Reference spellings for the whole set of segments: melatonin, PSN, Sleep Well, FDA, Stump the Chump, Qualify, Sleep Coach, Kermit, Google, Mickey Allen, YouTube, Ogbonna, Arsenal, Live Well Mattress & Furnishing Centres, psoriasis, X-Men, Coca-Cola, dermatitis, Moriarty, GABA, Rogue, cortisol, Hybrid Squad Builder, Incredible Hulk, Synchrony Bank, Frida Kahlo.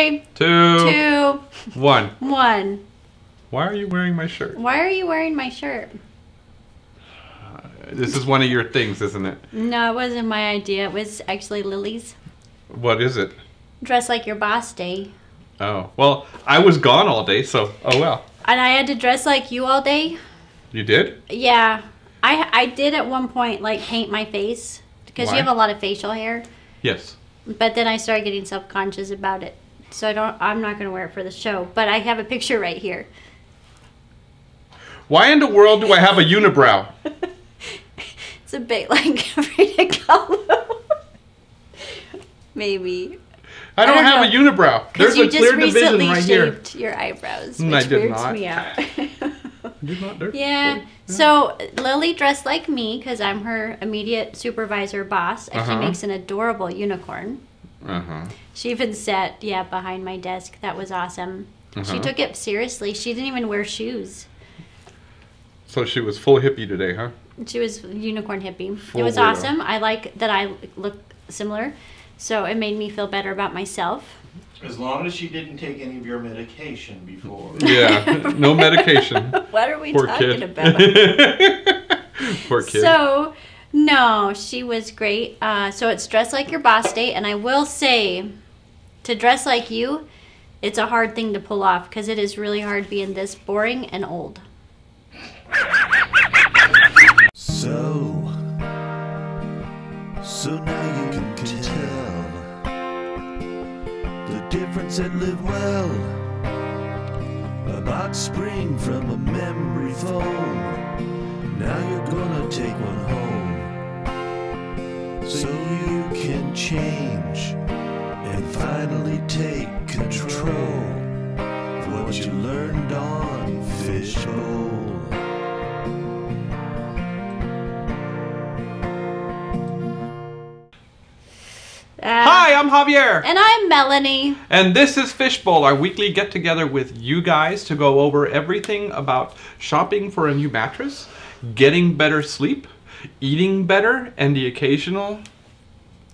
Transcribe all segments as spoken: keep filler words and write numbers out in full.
Three, two, two, one. One. Why are you wearing my shirt? Why are you wearing my shirt? Uh, this is one of your things, isn't it? No, it wasn't my idea. It was actually Lily's. What is it? Dress like your boss day. Oh, well, I was gone all day, so oh well. And I had to dress like you all day. You did? Yeah. I, I did at one point, like, paint my face. Because you have a lot of facial hair. Yes. But then I started getting self-conscious about it. So I don't, I'm not going to wear it for the show. But I have a picture right here. Why in the world do I have a unibrow? It's a bit like Frida Kahlo. Maybe. I don't, I don't have know. a unibrow. There's a clear division right here. You just recently shaved your eyebrows, which I did weirds not. me out. Did not yeah. yeah. So Lily dressed like me because I'm her immediate supervisor boss, and uh-huh. she makes an adorable unicorn. Uh-huh. She even sat, yeah, behind my desk. That was awesome. Uh-huh. She took it seriously. She didn't even wear shoes. So she was full hippie today, huh? She was unicorn hippie. Full it was weirdo. awesome. I like that I look similar, so it made me feel better about myself. As long as she didn't take any of your medication before. Yeah, no medication. What are we Poor talking kid. about? Poor kid. So, no, she was great. Uh, so it's dress like your boss day. And I will say, to dress like you, it's a hard thing to pull off because it is really hard being this boring and old. So, so now you can tell the difference at Live Well, about spring from a memory foam. Now you're gonna take one home, so you can change and finally take control of what you learned on Fishbowl. Uh, Hi, I'm Javier. And I'm Melanie. And this is Fishbowl, our weekly get-together with you guys to go over everything about shopping for a new mattress, getting better sleep, eating better, and the occasional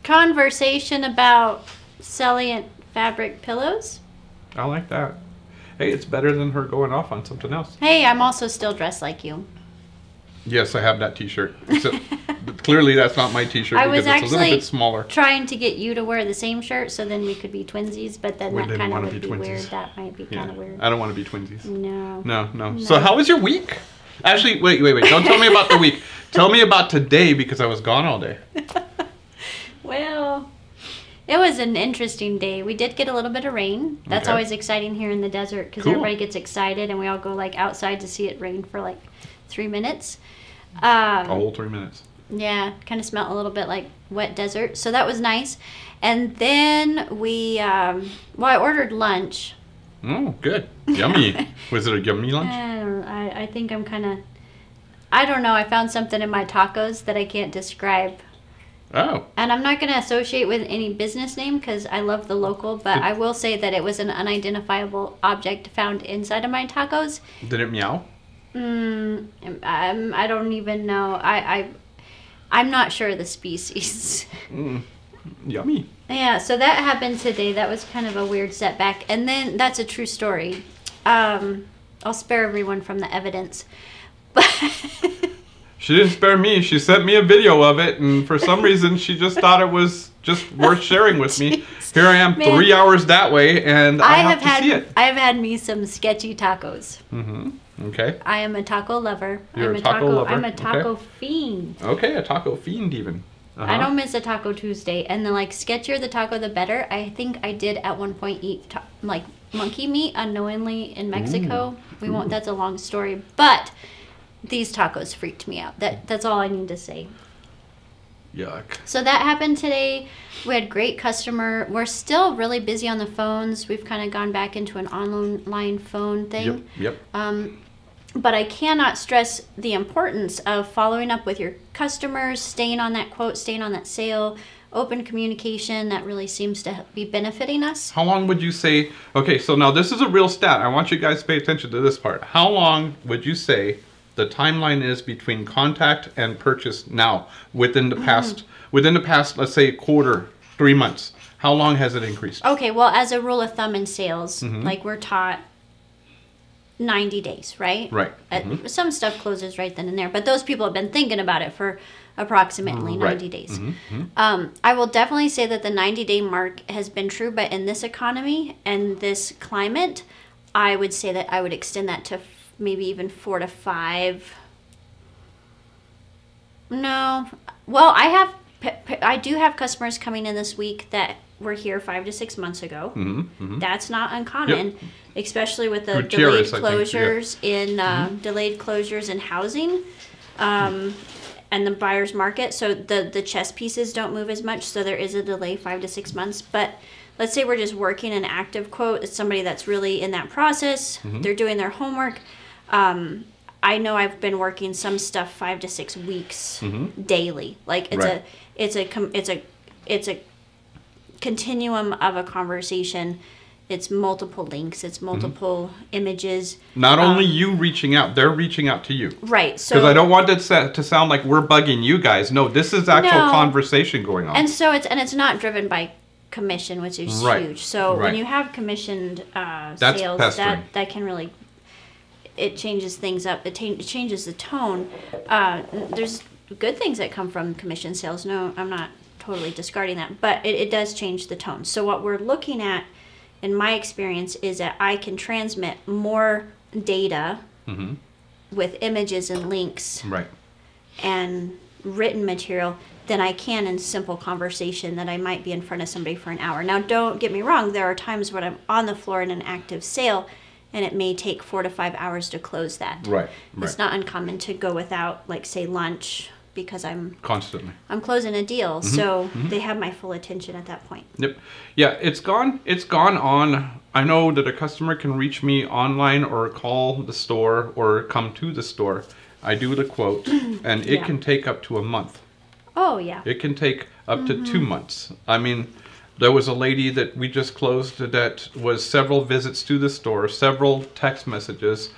conversation about Celliant fabric pillows. I like that. Hey, it's better than her going off on something else. Hey, I'm also still dressed like you. Yes, I have that t-shirt. So clearly that's not my t-shirt because it's a little bit smaller. I was actually trying to get you to wear the same shirt so then we could be twinsies, but then we that kind of would be, be weird. That might be yeah. kind of weird. I don't want to be twinsies. No. No, no. No. So how was your week? Actually, wait, wait, wait. Don't tell me about the week. Tell me about today because I was gone all day. Well, it was an interesting day. We did get a little bit of rain. That's okay. Always exciting here in the desert because cool. everybody gets excited and we all go like outside to see it rain for like three minutes. Um, all three minutes. Yeah, kind of smelled a little bit like wet desert, so that was nice. And then we, um, well, I ordered lunch. Oh, good. Yummy. Was it a yummy lunch? Uh, I, I think I'm kind of, I don't know, I found something in my tacos that I can't describe. Oh. And I'm not going to associate with any business name because I love the local, but did, I will say that it was an unidentifiable object found inside of my tacos. Did it meow? Mm, um, I don't even know. I... I I'm not sure of the species. Mm, yummy. Yeah, so that happened today. That was kind of a weird setback. And then, that's a true story. Um, I'll spare everyone from the evidence. But she didn't spare me. She sent me a video of it, and for some reason, she just thought it was just worth sharing with me. Here I am, Man. three hours that way, and I, I have, have to had, see it. I have had me some sketchy tacos. Mm-hmm. Okay. I am a taco lover. You're I'm a taco, taco lover. I'm a taco okay. fiend. Okay, a taco fiend even. Uh-huh. I don't miss a Taco Tuesday. And the like sketchier the taco, the better. I think I did at one point eat ta like monkey meat unknowingly in Mexico. Mm. We won't. That's a long story. But these tacos freaked me out. That that's all I need to say. Yuck. So that happened today. We had great customer. We're still really busy on the phones. We've kind of gone back into an online phone thing. Yep. Yep. Um, But I cannot stress the importance of following up with your customers, staying on that quote, staying on that sale, open communication. That really seems to be benefiting us. How long would you say, okay, so now this is a real stat. I want you guys to pay attention to this part. How long would you say the timeline is between contact and purchase now within the past, mm-hmm. within the past, let's say a quarter, three months? How long has it increased? Okay, well, as a rule of thumb in sales, mm-hmm. like we're taught ninety days, right? Right. Mm-hmm. uh, some stuff closes right then and there, but those people have been thinking about it for approximately right. ninety days. Mm-hmm. um, I will definitely say that the ninety day mark has been true, but in this economy and this climate, I would say that I would extend that to maybe even four to five. No. Well, I have... I do have customers coming in this week that were here five to six months ago. Mm-hmm, mm-hmm. That's not uncommon, yep. especially with the Gutierrez, delayed closures yeah. in uh, mm-hmm. delayed closures in housing, um, and the buyer's market. So the the chess pieces don't move as much. So there is a delay five to six months. But let's say we're just working an active quote. It's somebody that's really in that process. Mm-hmm. They're doing their homework. Um, I know I've been working some stuff five to six weeks mm-hmm. daily. Like it's right. a it's a it's a it's a continuum of a conversation. It's multiple links. It's multiple mm-hmm. images. Not um, only you reaching out, they're reaching out to you. Right. So because I don't want it to sound like we're bugging you guys. No, this is actual no. conversation going on. And so it's and it's not driven by commission, which is right. huge. So right. when you have commissioned uh, that's sales, pestering. that that can really. It changes things up. It, it changes the tone. Uh, there's good things that come from commission sales. No, I'm not totally discarding that, but it, it does change the tone. So what we're looking at, in my experience, is that I can transmit more data mm-hmm. with images and links right. and written material than I can in simple conversation that I might be in front of somebody for an hour. Now, don't get me wrong. There are times when I'm on the floor in an active sale, and it may take four to five hours to close that. Right, right. It's not uncommon to go without, like, say, lunch, because I'm constantly I'm closing a deal, mm-hmm. so mm-hmm. they have my full attention at that point. Yep. Yeah, it's gone. It's gone on. I know that a customer can reach me online or call the store or come to the store. I do the quote, and it yeah. can take up to a month. Oh yeah. It can take up mm-hmm. to two months. I mean. There was a lady that we just closed that was several visits to the store, several text messages,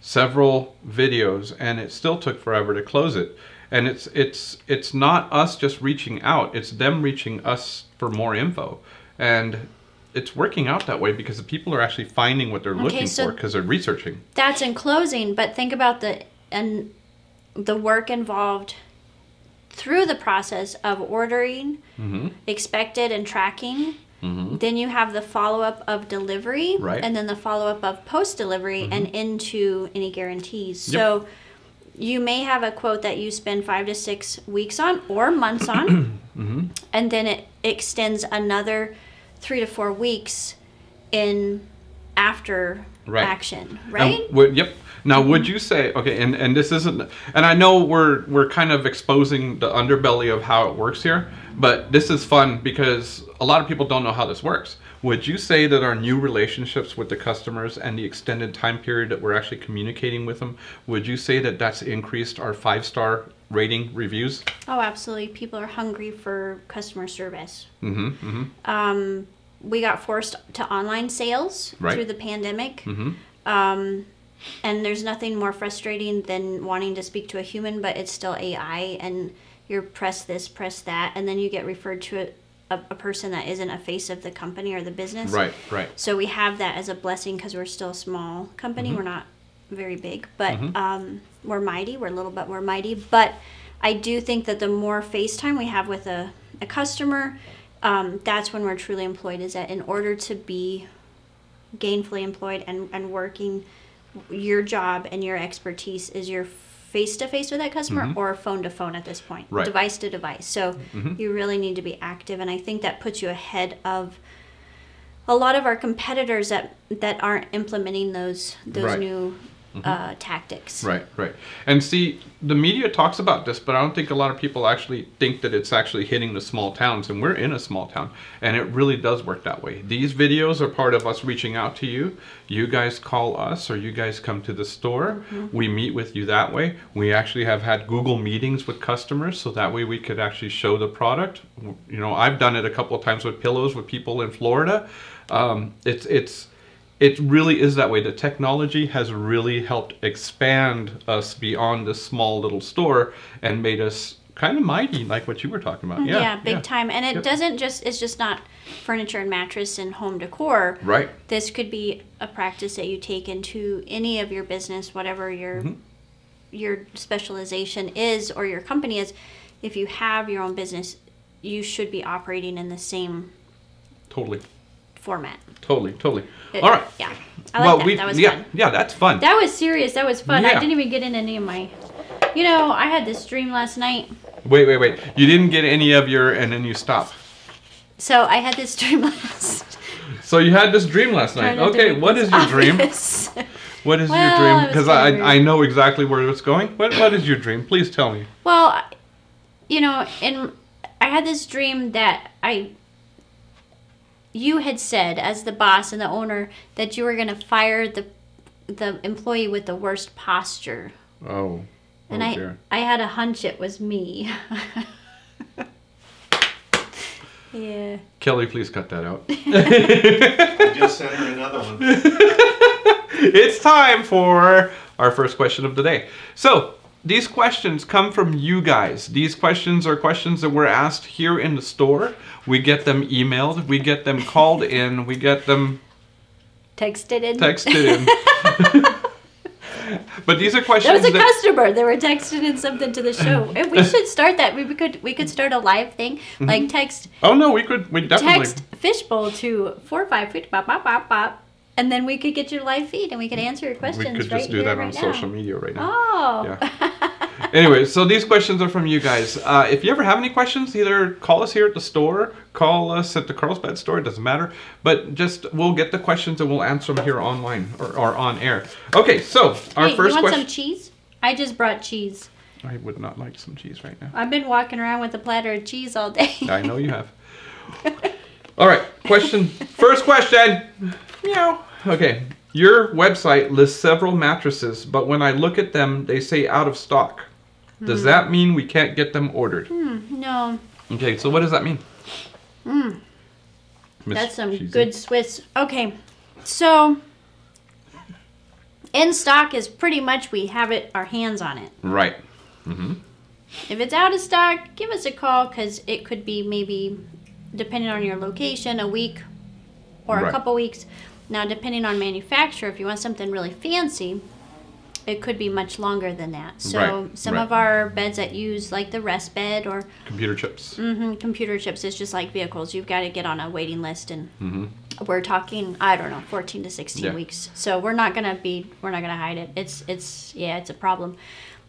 several videos, and it still took forever to close it. And it's it's it's not us just reaching out, it's them reaching us for more info. And it's working out that way because the people are actually finding what they're okay, looking so for because they're researching. That's in closing, but think about the and the work involved through the process of ordering, mm-hmm. expected and tracking. Mm-hmm. Then you have the follow-up of delivery, right. and then the follow-up of post-delivery mm-hmm. and into any guarantees. Yep. So you may have a quote that you spend five to six weeks on or months on, mm-hmm. and then it extends another three to four weeks in after right. action, right? Um, well, yep. Now, would you say, okay, and, and this isn't, and I know we're we're kind of exposing the underbelly of how it works here, but this is fun because a lot of people don't know how this works. Would you say that our new relationships with the customers and the extended time period that we're actually communicating with them, would you say that that's increased our five-star rating reviews? Oh, absolutely. People are hungry for customer service. Mm-hmm, mm-hmm. Um, we got forced to online sales right. through the pandemic. Mm-hmm. Um, and there's nothing more frustrating than wanting to speak to a human, but it's still A I, and you're press this, press that, and then you get referred to a, a, a person that isn't a face of the company or the business. Right, right. So we have that as a blessing because we're still a small company. Mm-hmm. We're not very big, but mm-hmm. um, we're mighty. We're a little bit more mighty. But I do think that the more face time we have with a, a customer, um, that's when we're truly employed, is that in order to be gainfully employed and, and working, your job and your expertise is your face-to-face with that customer mm-hmm. or phone-to-phone at this point, right. device-to-device. So mm-hmm. you really need to be active, and I think that puts you ahead of a lot of our competitors that, that aren't implementing those, those right. new mm-hmm. uh, tactics. Right, right. And see, the media talks about this, but I don't think a lot of people actually think that it's actually hitting the small towns, and we're in a small town, and it really does work that way. These videos are part of us reaching out to you. You guys call us, or you guys come to the store. Mm-hmm. We meet with you that way. We actually have had Google meetings with customers, so that way we could actually show the product. You know, I've done it a couple of times with pillows with people in Florida. Um, it's, it's, It really is that way. The technology has really helped expand us beyond this small little store and made us kind of mighty, like what you were talking about. Yeah, yeah big yeah. time. And it yep. doesn't just, it's just not furniture and mattress and home decor. Right. This could be a practice that you take into any of your business, whatever your mm-hmm. your specialization is or your company is. If you have your own business, you should be operating in the same totally format. Totally, totally. It, All right. Yeah. I like well, that. We, that was yeah, fun. Yeah, that's fun. That was serious. That was fun. Yeah. I didn't even get in any of my... You know, I had this dream last night. Wait, wait, wait. You didn't get any of your... And then you stop. So I had this dream last... So you had this dream last night. Okay, what is your obvious. dream? What is well, your dream? Because I, I know exactly where it's going. What What is your dream? Please tell me. Well, you know, in... I had this dream that I, you had said as the boss and the owner that you were going to fire the the employee with the worst posture. Oh, and oh, I dear. I had a hunch it was me. Yeah. Kelly, please cut that out. I just sent her another one. It's time for our first question of the day. So. These questions come from you guys. These questions are questions that were asked here in the store. We get them emailed. We get them called in. We get them... Texted in. Texted in. But these are questions There was a that... customer. They were texting in something to the show. And we should start that. We could we could start a live thing. Mm-hmm. Like text... Oh, no, we could we definitely... Text Fishbowl to four five three bop, bop, bop, bop. And then we could get your live feed and we could answer your questions. We could right just do here, that on right social media right now. Oh. Yeah. Anyway, so these questions are from you guys. Uh, if you ever have any questions, either call us here at the store, call us at the Carlsbad store, it doesn't matter. But just, we'll get the questions and we'll answer them here online or, or on air. Okay, so our Wait, first question. You want question... some cheese? I just brought cheese. I would not like some cheese right now. I've been walking around with a platter of cheese all day. I know you have. All right, question, first question. Meow. Okay, your website lists several mattresses, but when I look at them, they say out of stock. Does mm. that mean we can't get them ordered? Mm, no. Okay, so what does that mean? Mm. That's some cheesy. Good Swiss. Okay, so in stock is pretty much we have it, our hands on it. Right. Mm-hmm. If it's out of stock, give us a call because it could be maybe, depending on your location, a week or right. a couple weeks. Now, depending on manufacturer, if you want something really fancy, it could be much longer than that. So right, some right. of our beds that use like the rest bed or... Computer chips. Mm-hmm, computer chips. It's just like vehicles. You've got to get on a waiting list and mm-hmm. we're talking, I don't know, fourteen to sixteen yeah. weeks. So we're not going to be, we're not going to hide it. It's, it's, yeah, it's a problem.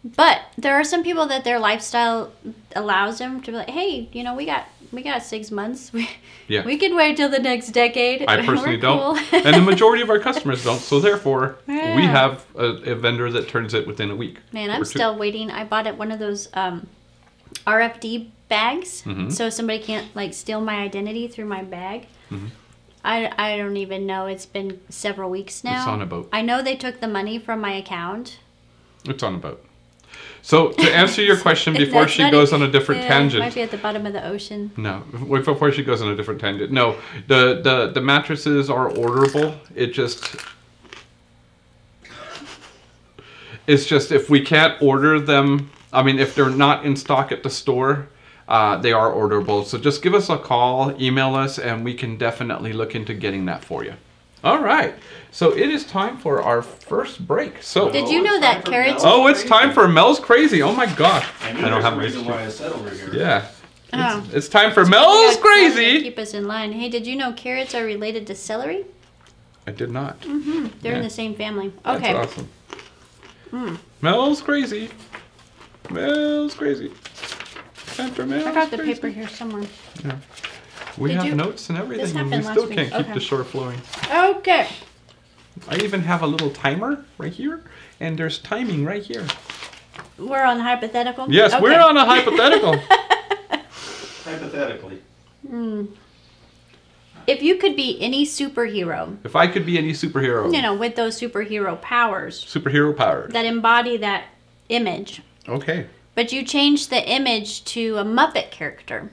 But there are some people that their lifestyle allows them to be like, hey, you know, we got we got six months. We, yeah. we can wait till the next decade. I personally We're don't. Cool. And the majority of our customers don't. So therefore, yeah. we have a, a vendor that turns it within a week. Man, I'm two. still waiting. I bought it one of those um, R F I D bags. Mm-hmm. So somebody can't like steal my identity through my bag. Mm-hmm. I, I don't even know. It's been several weeks now. It's on a boat. I know they took the money from my account. It's on a boat. So to answer your question before she goes on a different tangent, might be at the bottom of the ocean. No, before she goes on a different tangent. No, the the the mattresses are orderable. It just it's just if we can't order them, I mean, if they're not in stock at the store, uh, they are orderable. So just give us a call, email us, and we can definitely look into getting that for you. All right, so it is time for our first break. So did you know that carrots? Oh, it's time for Mel's Crazy. Oh my gosh! I, I don't have a reason why I said over here. Yeah, oh. it's, it's time for Mel's Crazy. Keep us in line. Hey, did you know carrots are related to celery? I did not. Mm-hmm. They're yeah. in the same family. Okay. That's awesome. Mm. Mel's Crazy. Mel's Crazy. Time for Mel's I got the crazy. paper here somewhere. Yeah. We Did have you, notes and everything, and we still can't week. keep okay. the shore flowing. Okay. I even have a little timer right here, and there's timing right here. We're on hypothetical? Yes, okay. we're on a hypothetical. Hypothetically. Mm. If you could be any superhero. If I could be any superhero. You know, with those superhero powers. Superhero powers. That embody that image. Okay. But you change the image to a Muppet character.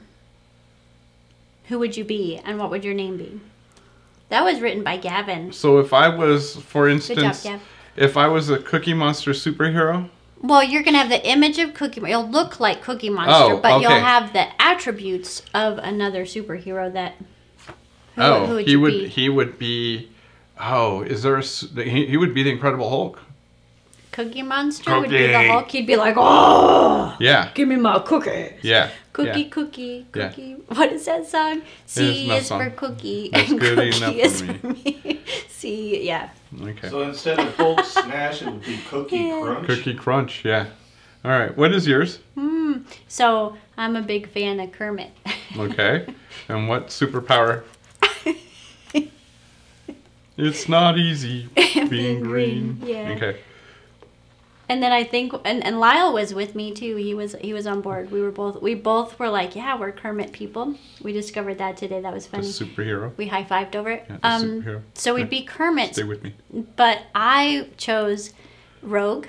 Who would you be, and what would your name be? That was written by Gavin. So if I was, for instance, job, if I was a Cookie Monster superhero, Well, you're going to have the image of Cookie Monster. You'll look like Cookie Monster, oh, but okay. you'll have the attributes of another superhero that... Who, oh, who would he would be? He would be... Oh, is there a... He, he would be the Incredible Hulk. Cookie Monster cookie. would be the Hulk. He'd be like, oh! Yeah. Give me my cookies. Yeah. Cookie, yeah. cookie, cookie. Yeah. What is that song? C is song. for cookie That's and cookie is for me. for me. C, yeah. Okay. So instead of Hulk Smash, it would be Cookie yeah. Crunch. Cookie Crunch, yeah. All right. What is yours? Mm, so I'm a big fan of Kermit. Okay. And what superpower? It's not easy being, being green. green. Yeah. Okay. And then I think, and, and Lyle was with me too. He was he was on board. We were both we both were like, yeah, we're Kermit people. We discovered that today. That was funny. The superhero. We high fived over it. Yeah, the um, superhero. So we'd yeah. be Kermit. Stay with me. But I chose Rogue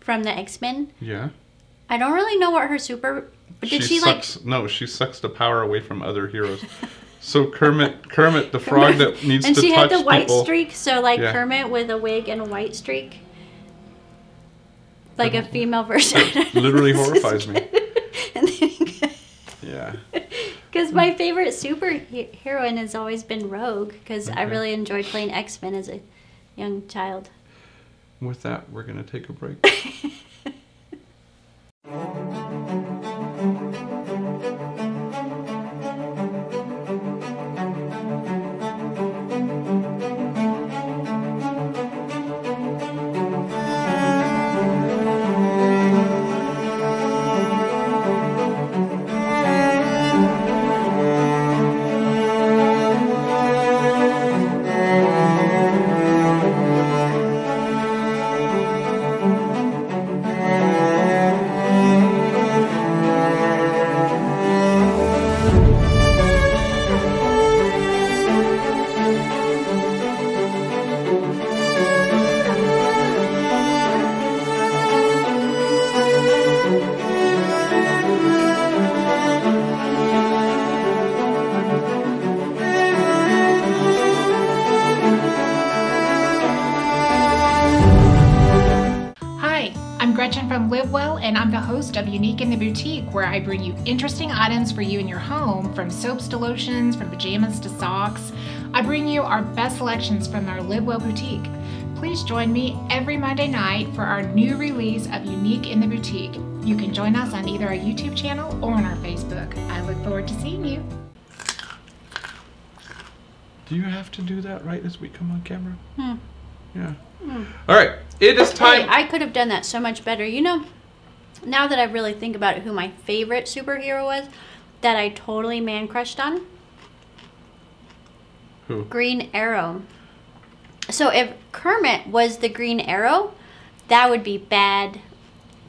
from the X-Men. Yeah. I don't really know what her super. Did she, she sucks, like? No, she sucks the power away from other heroes. So Kermit, Kermit, the frog Kermit. that needs and to touch people. And she had the white people. streak, so like yeah. Kermit with a wig and a white streak. Like a female version. That literally horrifies me. And then, yeah. Because my favorite superheroine has always been Rogue, because okay. I really enjoyed playing X-Men as a young child. With that, we're going to take a break. Of Unique in the Boutique, where I bring you interesting items for you in your home, from soaps to lotions, from pajamas to socks. I bring you our best selections from our Live Well Boutique. Please join me every Monday night for our new release of Unique in the Boutique. You can join us on either our YouTube channel or on our Facebook. I look forward to seeing you. Do you have to do that right as we come on camera? Hmm. Yeah. Hmm. All right. It is time. Hey, I could have done that so much better. You know, now that I really think about it, who my favorite superhero was that I totally man-crushed on? Who? Green Arrow. So if Kermit was the Green Arrow, that would be bad.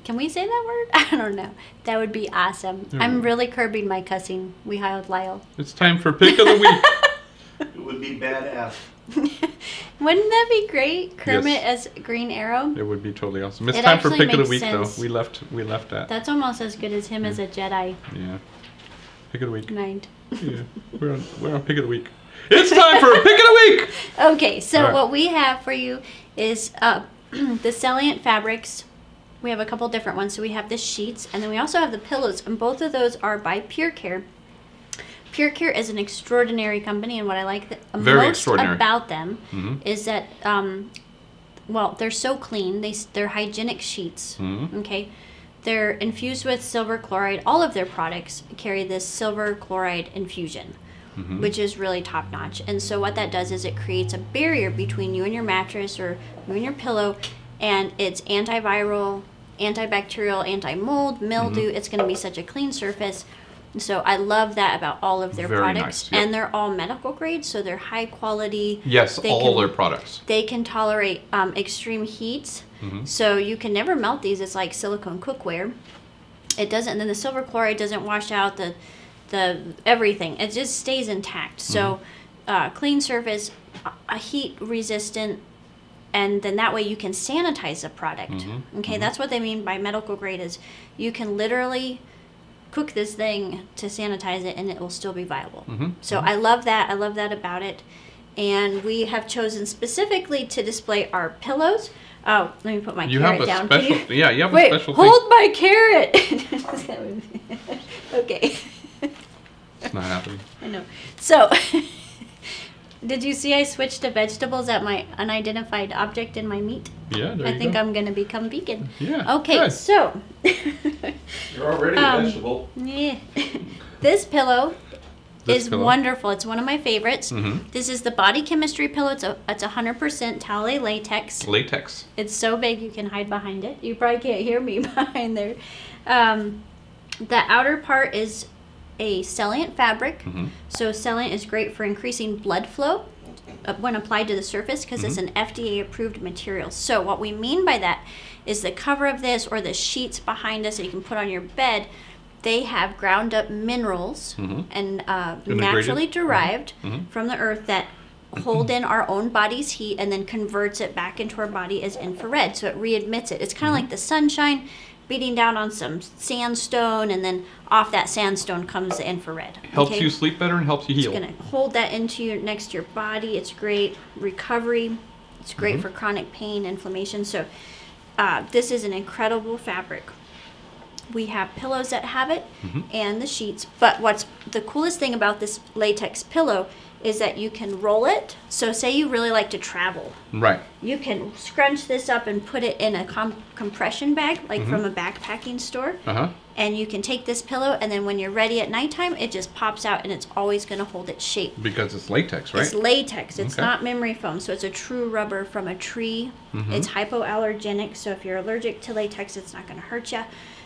Can we say that word? I don't know. That would be awesome. Mm. I'm really curbing my cussing. We hired Lyle. It's time for Pick of the Week. It would be badass. Wouldn't that be great? Kermit yes. as Green Arrow. It would be totally awesome. It's it time for Pick of the Week, sense. though. We left we left that. That's almost as good as him yeah. as a Jedi. Yeah. Pick of the Week. Mind. Yeah. We're on, we're on Pick of the Week. It's time for Pick of the Week! Okay, so right. what we have for you is uh, the Celliant fabrics. We have a couple different ones. So we have the sheets, and then we also have the pillows, and both of those are by PureCare. PureCare is an extraordinary company, and what I like the Very most about them mm-hmm. is that, um, well, they're so clean. They, they're hygienic sheets, mm-hmm. okay? They're infused with silver chloride. All of their products carry this silver chloride infusion, mm-hmm. which is really top-notch. And so what that does is it creates a barrier between you and your mattress or you and your pillow, and it's antiviral, antibacterial, anti-mold, mildew. Mm-hmm. It's going to be such a clean surface. So I love that about all of their Very products, nice, yep. and they're all medical grade, so they're high quality. Yes, they all can, their products. They can tolerate um, extreme heats, mm-hmm. so you can never melt these. It's like silicone cookware. It doesn't. And then the silver chloride doesn't wash out the, the everything. It just stays intact. So, mm-hmm. uh, clean surface, a heat resistant, and then that way you can sanitize the product. Mm-hmm. Okay, mm-hmm. that's what they mean by medical grade. Is you can literally cook this thing to sanitize it and it will still be viable. Mm-hmm. So mm-hmm. I love that. I love that about it. And we have chosen specifically to display our pillows. Oh, let me put my you carrot have a down. Special, you? Yeah, you have Wait, a special hold thing. my carrot! Okay. It's not happening. I know. So, did you see I switched to vegetables at my unidentified object in my meat? Yeah, there I you think go. I'm going to become vegan. Yeah. Okay, good. So. You're already um, a vegetable. Yeah. This pillow this is pillow. wonderful. It's one of my favorites. Mm-hmm. This is the Body Chemistry Pillow. It's a, it's one hundred percent talalay latex. Latex. It's so big you can hide behind it. You probably can't hear me behind there. Um, the outer part is a Celliant fabric. Mm-hmm. So Celliant is great for increasing blood flow when applied to the surface because mm-hmm. it's an F D A approved material. So what we mean by that is the cover of this or the sheets behind us that you can put on your bed, they have ground up minerals mm-hmm. and uh, naturally derived mm-hmm. from the earth that hold in our own body's heat and then converts it back into our body as infrared. So it readmits it. It's kind of mm-hmm. like the sunshine beating down on some sandstone, and then off that sandstone comes the infrared. Helps okay? you sleep better and helps you heal. It's going to hold that into your, next to your body. It's great recovery. It's great mm-hmm. for chronic pain, inflammation. So uh, this is an incredible fabric. We have pillows that have it mm-hmm. and the sheets. But what's the coolest thing about this latex pillow is that you can roll it. So say you really like to travel. Right. You can scrunch this up and put it in a com compression bag, like mm-hmm. from a backpacking store. Uh-huh. And you can take this pillow, and then when you're ready at nighttime, it just pops out, and it's always going to hold its shape. Because it's latex, right? It's latex. It's okay. not memory foam, so it's a true rubber from a tree. Mm-hmm. It's hypoallergenic, so if you're allergic to latex, it's not going to hurt you.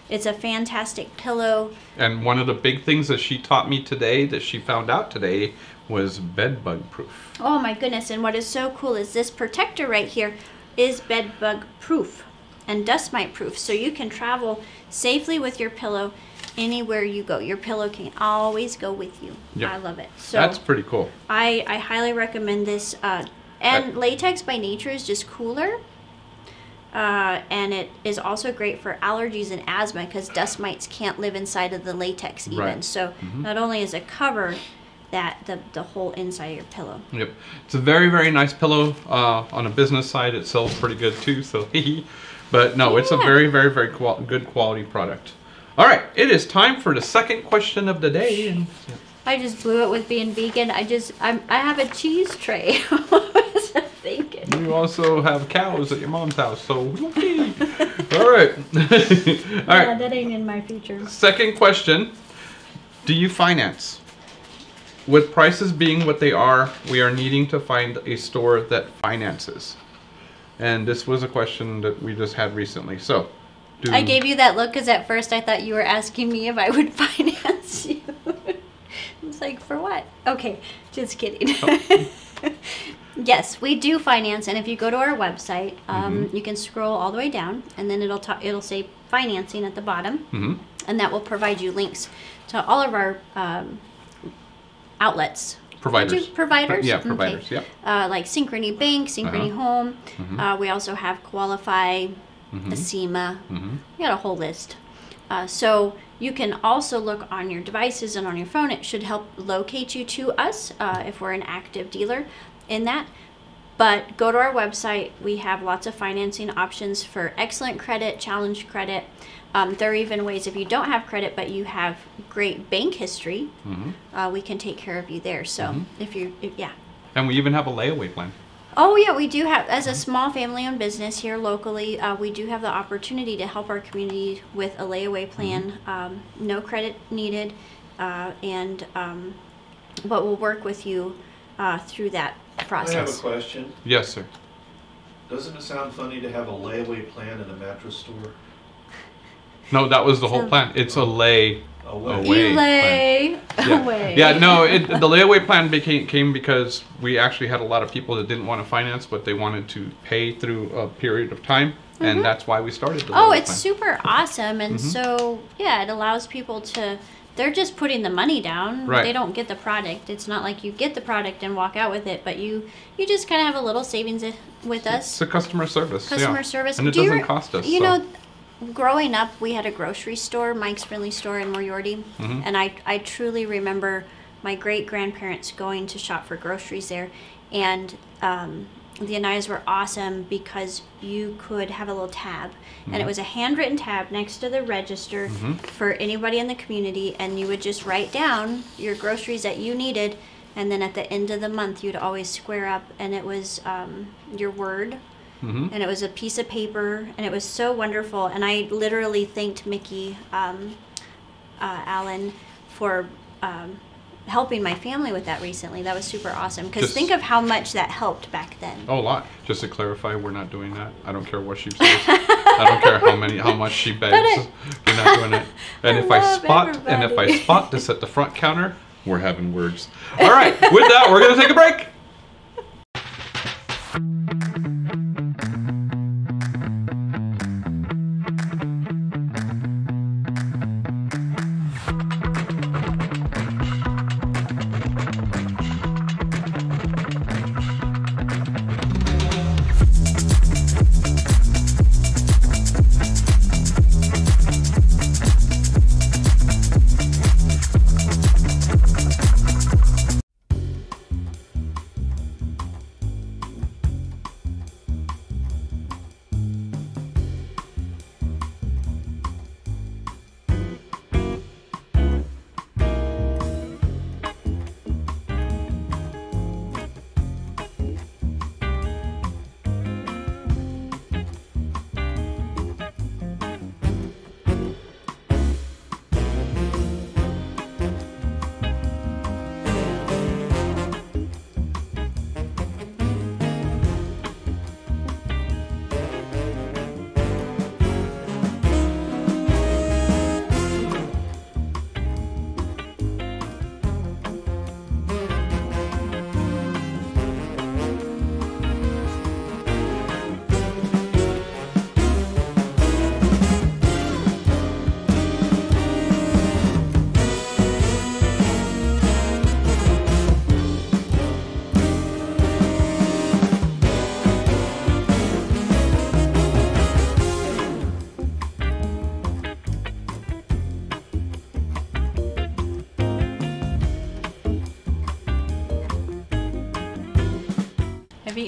It's a fantastic pillow. And one of the big things that she taught me today, that she found out today, was bed bug proof. Oh my goodness, and what is so cool is this protector right here is bed bug proof and dust mite proof. So you can travel safely with your pillow anywhere you go. Your pillow can always go with you. Yep. I love it. So that's pretty cool. I, I highly recommend this. Uh, and I, latex by nature is just cooler. Uh, and it is also great for allergies and asthma because dust mites can't live inside of the latex even. Right. So mm-hmm. not only is a cover that the, the whole inside of your pillow. Yep. It's a very, very nice pillow. Uh, on a business side, it sells pretty good too. So, but no, yeah. it's a very, very, very qual good quality product. All right. It is time for the second question of the day. And, yeah. I just blew it with being vegan. I just, I'm, I have a cheese tray. Thinking. You also have cows at your mom's house, so okay. All right. All yeah, right. That ain't in my future. Second question: do you finance? With prices being what they are, we are needing to find a store that finances. And this was a question that we just had recently. So, do I gave you that look because at first I thought you were asking me if I would finance you. I was like, for what? Okay, just kidding. Oh. Yes, we do finance, and if you go to our website, um, mm-hmm. you can scroll all the way down, and then it'll ta it'll say financing at the bottom, mm-hmm. and that will provide you links to all of our um, outlets. Providers. Providers. Yeah, providers. Okay. Yeah. Uh, like Synchrony Bank, Synchrony uh-huh. Home. Mm-hmm. uh, we also have Qualify, mm-hmm. the SEMA. Mm-hmm. We got a whole list. Uh, so you can also look on your devices and on your phone. It should help locate you to us uh, if we're an active dealer in that. But go to our website. We have lots of financing options for excellent credit, challenge credit. Um, there are even ways if you don't have credit but you have great bank history, mm-hmm. uh, we can take care of you there. So mm-hmm. if you, yeah. And we even have a layaway plan. Oh yeah, we do have, as a small family-owned business here locally, uh, we do have the opportunity to help our community with a layaway plan, mm-hmm. um, no credit needed, uh, and um, but we'll work with you uh, through that process. I have a question. Yes, sir. Doesn't it sound funny to have a layaway plan in a mattress store? No, that was the whole plan. It's a lay away. Lay away. Yeah, yeah, no, it, the layaway plan became, came because we actually had a lot of people that didn't want to finance, but they wanted to pay through a period of time, mm-hmm. and that's why we started the Oh, it's plan. super awesome, and mm-hmm. so, yeah, it allows people to, they're just putting the money down. Right. They don't get the product. It's not like you get the product and walk out with it, but you, you just kind of have a little savings with us. It's a customer service. Customer yeah. service. And it Do doesn't you, cost us. You so. know. Growing up, we had a grocery store, Mike's Friendly Store in Moriarty, mm-hmm. and I, I truly remember my great-grandparents going to shop for groceries there, and um, the Anais were awesome because you could have a little tab, mm-hmm. and it was a handwritten tab next to the register mm-hmm. for anybody in the community, and you would just write down your groceries that you needed, and then at the end of the month you'd always square up, and it was um, your word, mm-hmm. and it was a piece of paper, and it was so wonderful. And I literally thanked Mickey um, uh, Allen for um, helping my family with that recently. That was super awesome, because think of how much that helped back then. Oh, a lot. Just to clarify, we're not doing that. I don't care what she says. I don't care how many, how much she begs. We're not doing it. And I if I spot, everybody. and if I spot this at the front counter, we're having words. All right. With that, we're gonna take a break.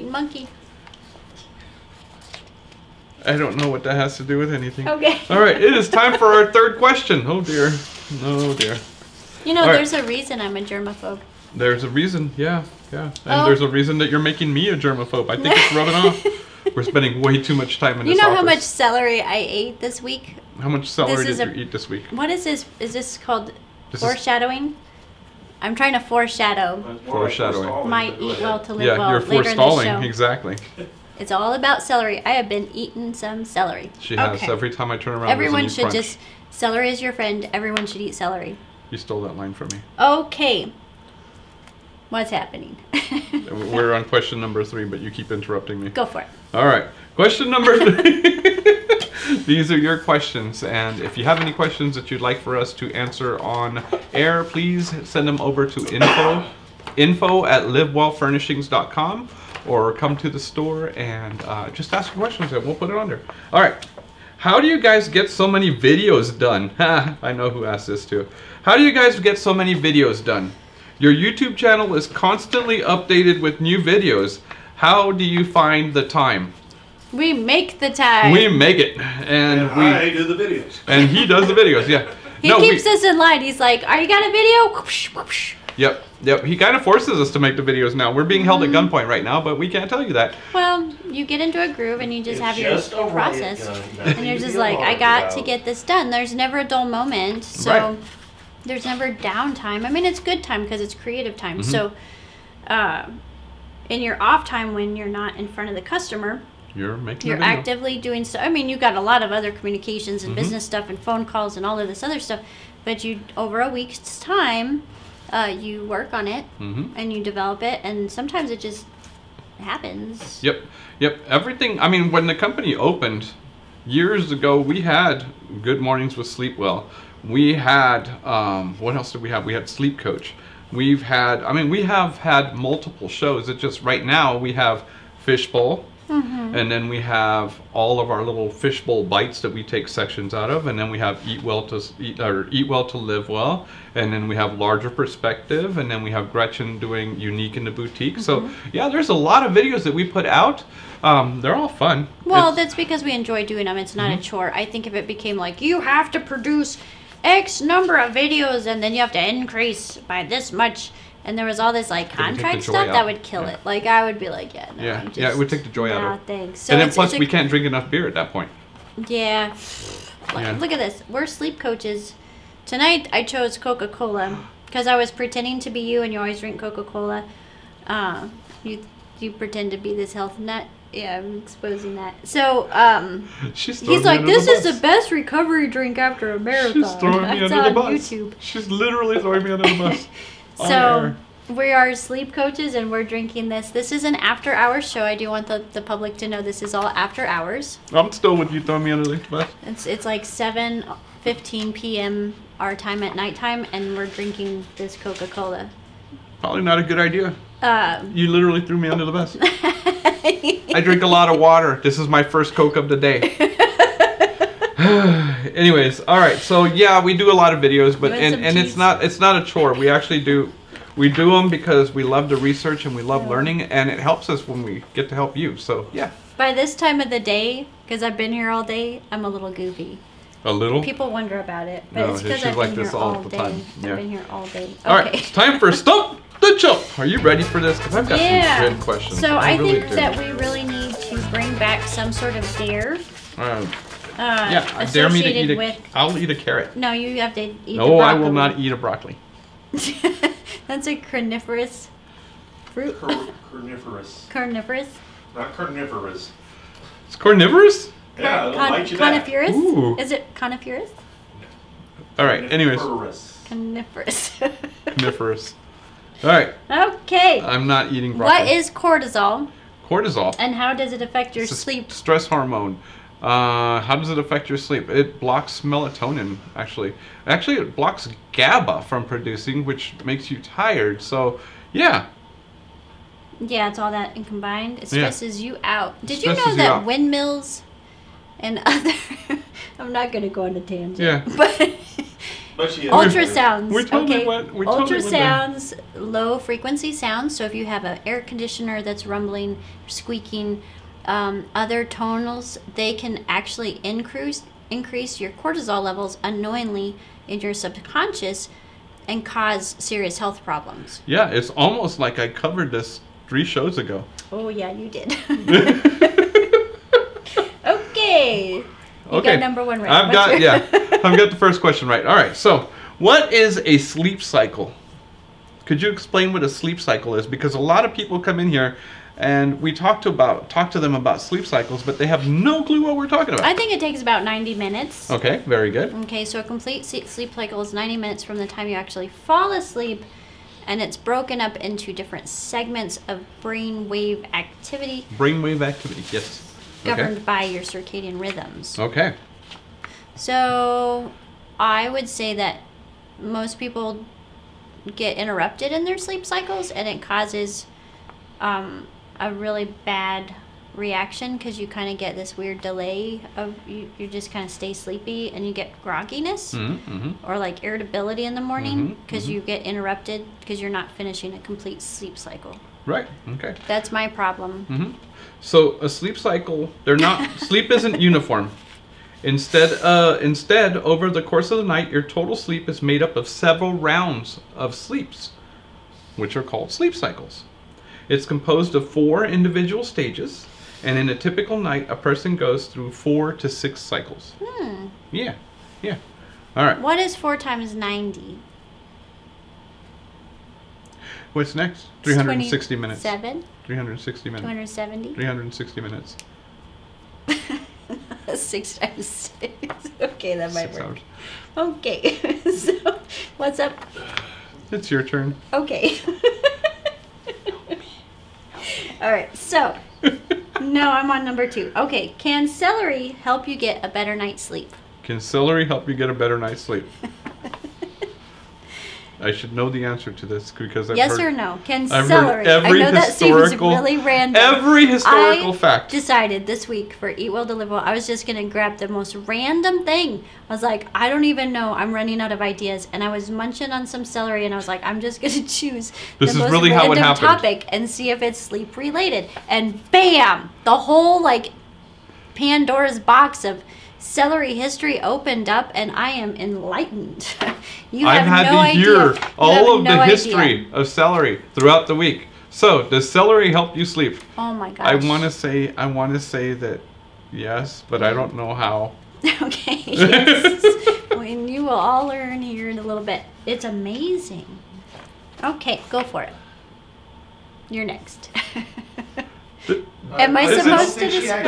Monkey. I don't know what that has to do with anything. Okay. All right, it is time for our third question. Oh dear. Oh dear. You know, All there's right. a reason I'm a germaphobe. There's a reason, yeah, yeah. And oh. there's a reason that you're making me a germaphobe. I think it's rubbing off. We're spending way too much time in you this You know office. How much celery I ate this week? How much celery did a, you eat this week? What is this? Is this called this foreshadowing? Is, I'm trying to foreshadow foreshadowing. my Eat Well to Live yeah, Well. Yeah, you're forestalling, later in the show. Exactly. It's all about celery. I have been eating some celery. She okay. has. Every time I turn around, everyone should crunch. just, celery is your friend. Everyone should eat celery. You stole that line from me. Okay. What's happening? We're on question number three, but you keep interrupting me. Go for it. All right. Question number three. These are your questions, and if you have any questions that you'd like for us to answer on air, please send them over to info info at live well furnishings dot com, or come to the store and uh, just ask questions and we'll put it on there. All right. How do you guys get so many videos done? I know who asked this too. How do you guys get so many videos done? Your YouTube channel is constantly updated with new videos. How do you find the time? We make the time. We make it, and, and we, I do the videos. And he does the videos. Yeah. He no, keeps we, us in line. He's like, "Are you got a video?" Whoosh, whoosh. Yep, yep. He kind of forces us to make the videos now. We're being held mm-hmm. at gunpoint right now, but we can't tell you that. Well, you get into a groove and you just it's have just your process, and you're just like, "I got to get this done." There's never a dull moment, so right. there's never downtime. I mean, it's good time because it's creative time. Mm-hmm. So, uh, in your off time when you're not in front of the customer. You're making You're actively doing stuff. I mean, you've got a lot of other communications and mm-hmm. business stuff and phone calls and all of this other stuff. But you, over a week's time, uh, you work on it mm-hmm. and you develop it. And sometimes it just happens. Yep. Yep. Everything. I mean, when the company opened years ago, we had Good Mornings with Sleep Well. We had, um, what else did we have? We had Sleep Coach. We've had, I mean, we have had multiple shows. It's just right now we have Fishbowl. Mm-hmm. And then we have all of our little fishbowl bites that we take sections out of, and then we have Eat Well to eat, or Eat Well to Live Well, and then we have Larger Perspective, and then we have Gretchen doing Unique in the Boutique. Mm-hmm. So yeah, there's a lot of videos that we put out. Um, they're all fun. Well, it's, that's because we enjoy doing them. It's not mm-hmm. a chore. I think if it became like, you have to produce X number of videos and then you have to increase by this much, and there was all this like contract stuff out. That would kill yeah. it. Like I would be like, yeah, no, yeah, just, yeah, it would take the joy nah, out of it. Thanks. So and then it's, plus it's a, we can't drink enough beer at that point. Yeah. Look, yeah. Look at this. We're sleep coaches. Tonight I chose Coca-Cola because I was pretending to be you, and you always drink Coca-Cola. Uh, you you pretend to be this health nut. Yeah, I'm exposing that. So, um, She's he's like, this the is bus. the best recovery drink after a marathon. She's throwing me That's under the bus. YouTube. She's literally throwing me under the bus. So, we are sleep coaches, and we're drinking this. This is an after-hours show. I do want the, the public to know this is all after hours. I'm still with you throwing me under the bus. It's, it's like seven fifteen p m our time at nighttime, and we're drinking this Coca-Cola. Probably not a good idea. Um, you literally threw me under the bus. I drink a lot of water. This is my first Coke of the day. Anyways, all right. So yeah, we do a lot of videos, but and, and it's not it's not a chore. We actually do we do them because we love to research and we love yeah. learning, and it helps us when we get to help you. So yeah. By this time of the day, because I've been here all day, I'm a little goofy. A little? People wonder about it, but no, it's because I've, like been, this all all the time. Yeah. I've been here all day. Okay. All right, it's time for Stump the Chump. Are you ready for this? Because I've got yeah. some good questions. So I, I really think do. that we really need to bring back some sort of dare. Um, uh, yeah, dare me to eat a, with, I'll eat a carrot. No, you have to eat no, a broccoli. No, I will not eat a broccoli. That's a carnivorous fruit. Car carnivorous. Carnivorous? Not carnivorous. It's carnivorous? Yeah, Con light you coniferous? Ooh. Is it coniferous? All right, anyways. Coniferous. Coniferous. All right. Okay. I'm not eating broccoli. What is cortisol? Cortisol. And how does it affect your sleep? Stress hormone. Uh, how does it affect your sleep? It blocks melatonin, actually. Actually, it blocks GABA from producing, which makes you tired. So, yeah. Yeah, it's all that and combined. It stresses yeah. you out. Did you know that out. windmills... and other, I'm not going to go on a tangent. Yeah. But, but she ultrasounds. We're, we're totally okay. What, we're ultrasounds, totally low frequency sounds. So if you have an air conditioner that's rumbling, squeaking, um, other tonals, they can actually increase increase your cortisol levels unknowingly in your subconscious, and cause serious health problems. Yeah, it's almost like I covered this three shows ago. Oh yeah, you did. You okay. Got number one right. I've What's got your... yeah. I've got the first question right. All right. So, what is a sleep cycle? Could you explain what a sleep cycle is? Because a lot of people come in here, and we talk to about talk to them about sleep cycles, but they have no clue what we're talking about. I think it takes about ninety minutes. Okay. Very good. Okay. So a complete sleep cycle is ninety minutes from the time you actually fall asleep, and it's broken up into different segments of brainwave activity. Brainwave activity. Yes. Governed okay. by your circadian rhythms. Okay. So I would say that most people get interrupted in their sleep cycles, and it causes um, a really bad reaction, because you kind of get this weird delay of you, you just kind of stay sleepy, and you get grogginess mm-hmm. or like irritability in the morning because mm-hmm. mm-hmm. you get interrupted because you're not finishing a complete sleep cycle. Right. Okay. That's my problem. Mm-hmm. So a sleep cycle, they're not, sleep isn't uniform. Instead, uh, instead, over the course of the night, your total sleep is made up of several rounds of sleeps, which are called sleep cycles. It's composed of four individual stages, and in a typical night, a person goes through four to six cycles. Hmm. Yeah. Yeah. All right. What is four times ninety? What's next? three hundred sixty minutes. Seven? three hundred sixty minutes. two hundred seventy? three hundred sixty minutes. Six times six. Okay, that might six work. Hours. Okay. So, what's up? It's your turn. Okay. All right, so, no, I'm on number two. Okay, can celery help you get a better night's sleep? Can celery help you get a better night's sleep? I should know the answer to this because I've yes heard, or no. Can I've celery? Heard every I know that seems really random. Every historical I fact. Decided this week for Eat Well to Live Well, I was just gonna grab the most random thing. I was like, I don't even know. I'm running out of ideas, and I was munching on some celery, and I was like, I'm just gonna choose this the most really random topic and see if it's sleep related. And bam, the whole like Pandora's box of celery history opened up, and I am enlightened. You have I've had no to hear idea. all of no the history idea. of celery throughout the week. So, does celery help you sleep? Oh my gosh! I want to say, I want to say that yes, but I don't know how. Okay. Yes. When you will all learn here in a little bit. It's amazing. Okay, go for it. You're next. Am I is supposed it, to describe?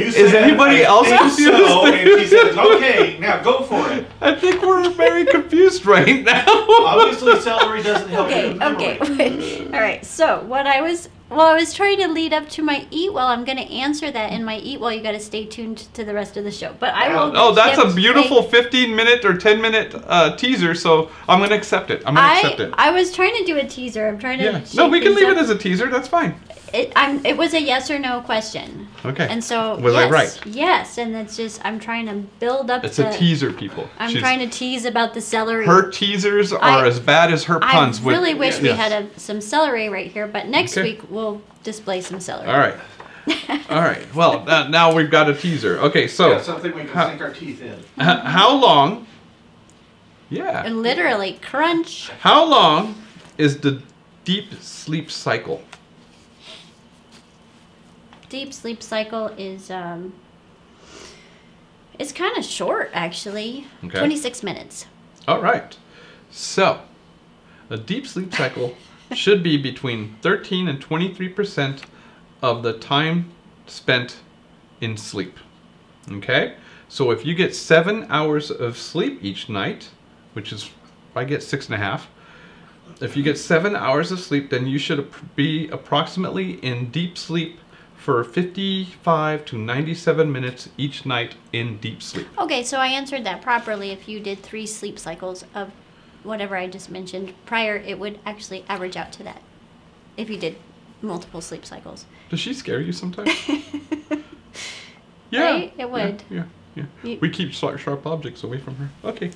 Is anybody else confused? So, and she says, okay, now go for it. I think we're very confused right now. Obviously, celery doesn't help okay, you. Okay, okay. All right, so what I was, well, I was trying to lead up to my Eat Well. I'm going to answer that in my Eat Well. You got to stay tuned to the rest of the show. But I will. Oh, that's a beautiful fifteen-minute or ten-minute uh, teaser, so I'm going to accept it. I'm going to accept it. I was trying to do a teaser. I'm trying to... Yeah. No, we can leave it as a teaser. That's fine. It, I'm, it was a yes or no question. Okay. And so, was yes, I right? Yes, and it's just, I'm trying to build up. It's the, a teaser, people. I'm She's, trying to tease about the celery. Her teasers are I, as bad as her puns. I really with, wish yes. we had a, some celery right here, but next okay. week we'll display some celery. All right. All right. Well, that, now we've got a teaser. Okay, so. Yeah, something we can how, sink our teeth in. How long? Yeah. And literally, crunch. How long is the deep sleep cycle? Deep sleep cycle is, um, it's kind of short, actually. Okay. twenty-six minutes. All right. So, a deep sleep cycle should be between thirteen and twenty-three percent of the time spent in sleep. Okay? So, if you get seven hours of sleep each night, which is, I get six and a half. If you get seven hours of sleep, then you should be approximately in deep sleep for fifty-five to ninety-seven minutes each night in deep sleep. Okay, so I answered that properly. If you did three sleep cycles of whatever I just mentioned prior, it would actually average out to that if you did multiple sleep cycles. Does she scare you sometimes? Yeah. Right? It would. Yeah, yeah, yeah. You, we keep sharp, sharp objects away from her. Okay.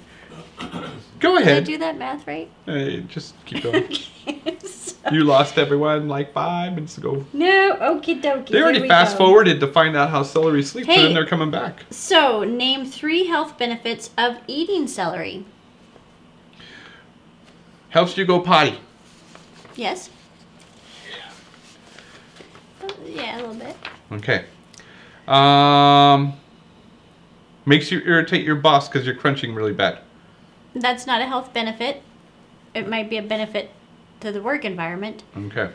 Go ahead. Did I do that math right? Hey, just keep going. Okay, so. You lost everyone like five minutes ago. No, okie dokie. They already fast go. forwarded to find out how celery sleeps, hey, and then they're coming back. So, name three health benefits of eating celery. Helps you go potty. Yes. Yeah, oh, yeah, a little bit. Okay. Um, makes you irritate your boss because you're crunching really bad. That's not a health benefit. It might be a benefit to the work environment. Okay.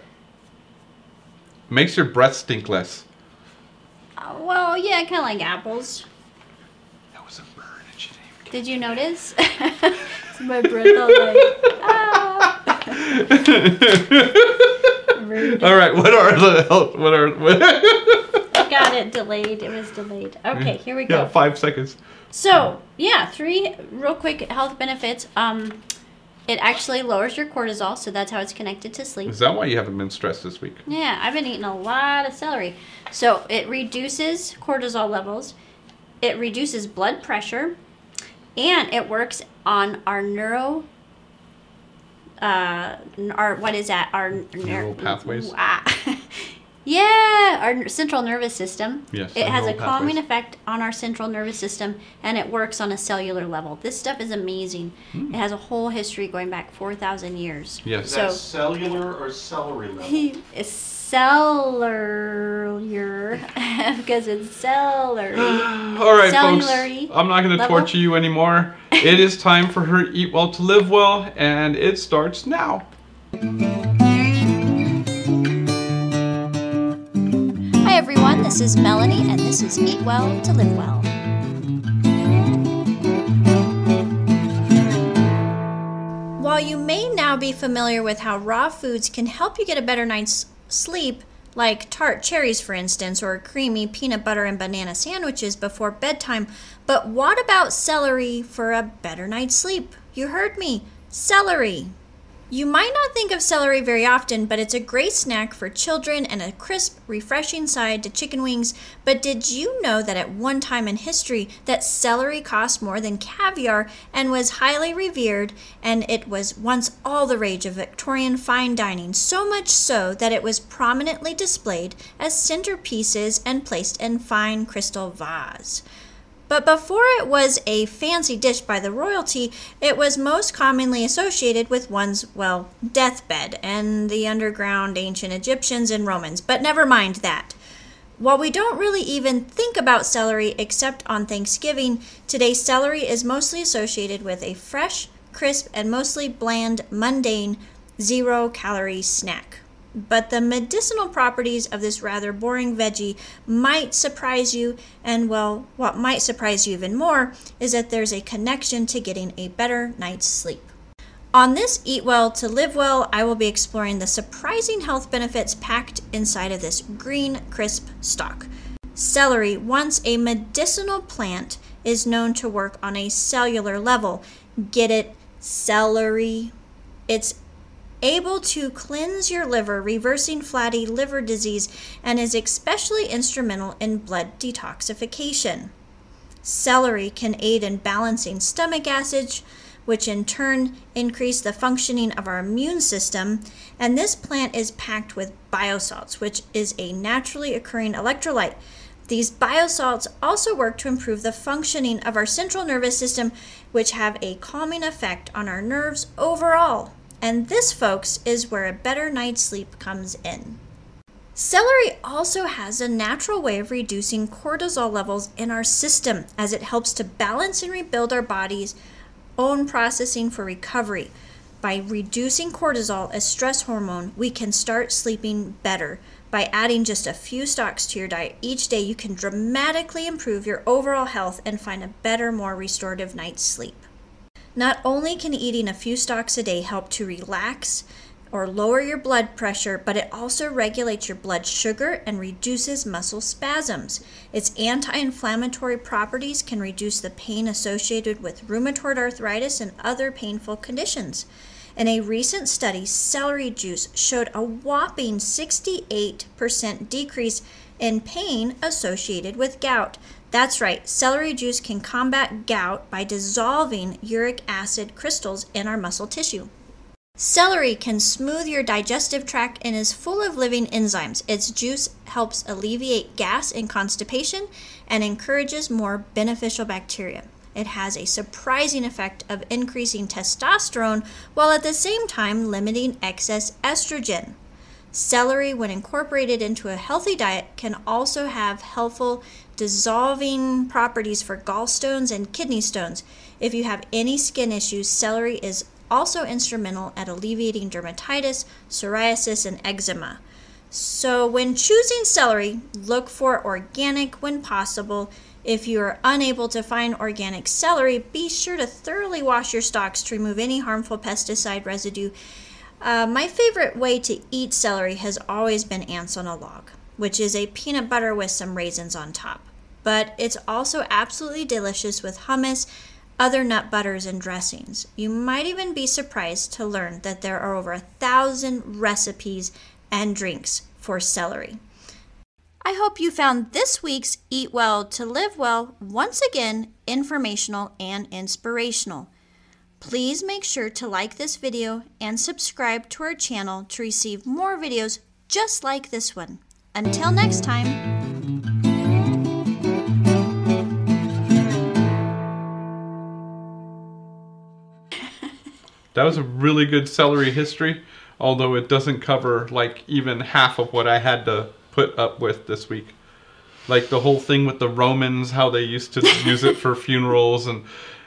Makes your breath stink less. Uh, well, yeah, kind of like apples. That was a bird and she didn't even Did you notice? My breath all like, ah. Rude. All right, what are the health, what are... Got it, delayed. It was delayed. Okay, here we go. Yeah, five seconds. So, yeah, three real quick health benefits. Um, it actually lowers your cortisol, so that's how it's connected to sleep. Is that why you haven't been stressed this week? Yeah, I've been eating a lot of celery. So it reduces cortisol levels, it reduces blood pressure, and it works on our neuro, uh, our, what is that? Our neural pathways. Yeah, our central nervous system. Yes. It has a calming pathways. effect on our central nervous system, and it works on a cellular level. This stuff is amazing. Mm. It has a whole history going back four thousand years. Yes. Is so, that cellular or celery level? It's cellular, because it's celery. All right, Cellulary folks, I'm not going to torture you anymore. It is time for her Eat Well to Live Well, and it starts now. Everyone, this is Melanie, and this is Eat Well to Live Well. While you may now be familiar with how raw foods can help you get a better night's sleep, like tart cherries, for instance, or creamy peanut butter and banana sandwiches before bedtime. But what about celery for a better night's sleep? You heard me, celery. You might not think of celery very often, but it's a great snack for children and a crisp, refreshing side to chicken wings. But did you know that at one time in history that celery cost more than caviar and was highly revered, and it was once all the rage of Victorian fine dining, so much so that it was prominently displayed as centerpieces and placed in fine crystal vases. But before it was a fancy dish by the royalty, it was most commonly associated with one's, well, deathbed and the underground ancient Egyptians and Romans. But never mind that. While we don't really even think about celery except on Thanksgiving, today celery is mostly associated with a fresh, crisp, and mostly bland, mundane, zero-calorie snack. But the medicinal properties of this rather boring veggie might surprise you, and well, what might surprise you even more is that there's a connection to getting a better night's sleep. On this Eat Well to Live Well, I will be exploring the surprising health benefits packed inside of this green, crisp stalk. Celery, once a medicinal plant, is known to work on a cellular level. Get it? Celery. It's able to cleanse your liver, reversing fatty liver disease, and is especially instrumental in blood detoxification. Celery can aid in balancing stomach acids, which in turn increase the functioning of our immune system, and this plant is packed with biosalts, which is a naturally occurring electrolyte. These biosalts also work to improve the functioning of our central nervous system, which have a calming effect on our nerves overall. And this, folks, is where a better night's sleep comes in. Celery also has a natural way of reducing cortisol levels in our system, as it helps to balance and rebuild our body's own processing for recovery. By reducing cortisol, a stress hormone, we can start sleeping better. By adding just a few stalks to your diet each day, you can dramatically improve your overall health and find a better, more restorative night's sleep. Not only can eating a few stalks a day help to relax or lower your blood pressure, but it also regulates your blood sugar and reduces muscle spasms. Its anti-inflammatory properties can reduce the pain associated with rheumatoid arthritis and other painful conditions. In a recent study, celery juice showed a whopping sixty-eight percent decrease in pain associated with gout. That's right, celery juice can combat gout by dissolving uric acid crystals in our muscle tissue. Celery can smooth your digestive tract and is full of living enzymes. Its juice helps alleviate gas and constipation and encourages more beneficial bacteria. It has a surprising effect of increasing testosterone while at the same time limiting excess estrogen. Celery, when incorporated into a healthy diet, can also have helpful dissolving properties for gallstones and kidney stones. If you have any skin issues, celery is also instrumental at alleviating dermatitis, psoriasis, and eczema. So when choosing celery, look for organic when possible. If you are unable to find organic celery, be sure to thoroughly wash your stalks to remove any harmful pesticide residue. Uh, my favorite way to eat celery has always been ants on a log, which is a peanut butter with some raisins on top. But it's also absolutely delicious with hummus, other nut butters, and dressings. You might even be surprised to learn that there are over a thousand recipes and drinks for celery. I hope you found this week's Eat Well to Live Well once again informational and inspirational. Please make sure to like this video and subscribe to our channel to receive more videos just like this one. Until next time. That was a really good celery history, although it doesn't cover like even half of what I had to put up with this week. Like the whole thing with the Romans, how they used to use it for funerals and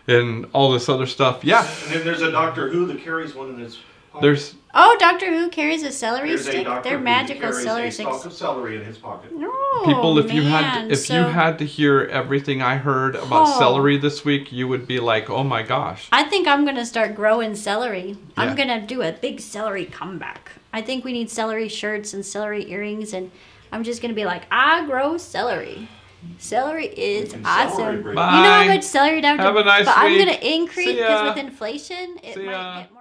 and all this other stuff. Yeah. And then there's a Doctor Who that carries one in his pocket. There's Oh, Doctor Who carries a celery There's stick. A They're Who magical celery sticks. Stalk of celery in his pocket. Oh, people, if man. you had if so, you had to hear everything I heard about oh. celery this week, you would be like, "Oh my gosh!" I think I'm gonna start growing celery. Yeah. I'm gonna do a big celery comeback. I think we need celery shirts and celery earrings, and I'm just gonna be like, "I grow celery. Celery is awesome." Celery. You know how much celery I have, have to, a nice but week. I'm gonna increase because with inflation, it See might ya. get more.